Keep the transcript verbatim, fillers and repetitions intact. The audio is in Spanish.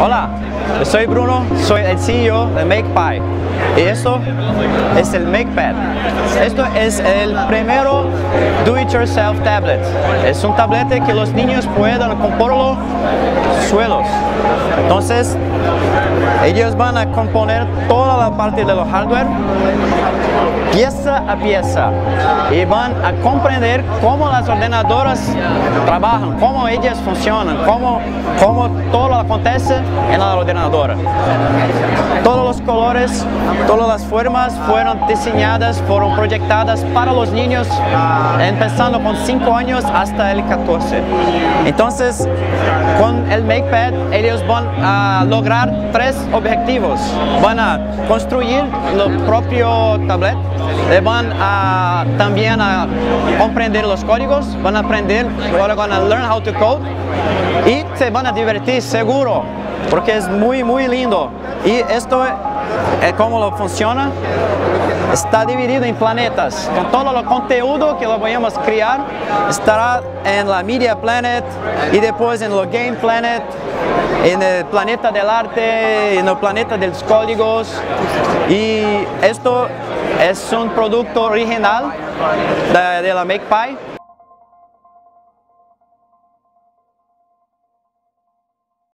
Hola, yo soy Bruno, soy el C E O de MakePi y esto es el MakePad. Esto es el primero do-it-yourself tablet. Es un tablete que los niños puedan componerlo suelos. Entonces, ellos van a componer toda la parte de los hardware, pieza a pieza, y van a comprender cómo las ordenadoras trabajan, cómo ellas funcionan, cómo, cómo todo lo acontece en la ordenadora. Todos los colores, todas las formas fueron diseñadas, fueron proyectadas para los niños, empezando con cinco años hasta el catorce. Entonces, con el MakePad, ellos van a lograr tres objetivos. Van a construir el propio tablet, van a también a comprender los códigos, van a aprender, van a learn how to code, y se van a divertir seguro, porque es muy muy lindo. Y esto é como lo funciona. Está dividido em planetas. Com todo o conteúdo que vamos criar, estará em la Media Planet, e depois em lo Game Planet, no planeta del arte, no planeta dos códigos. E isto é um produto original da, da MakePi.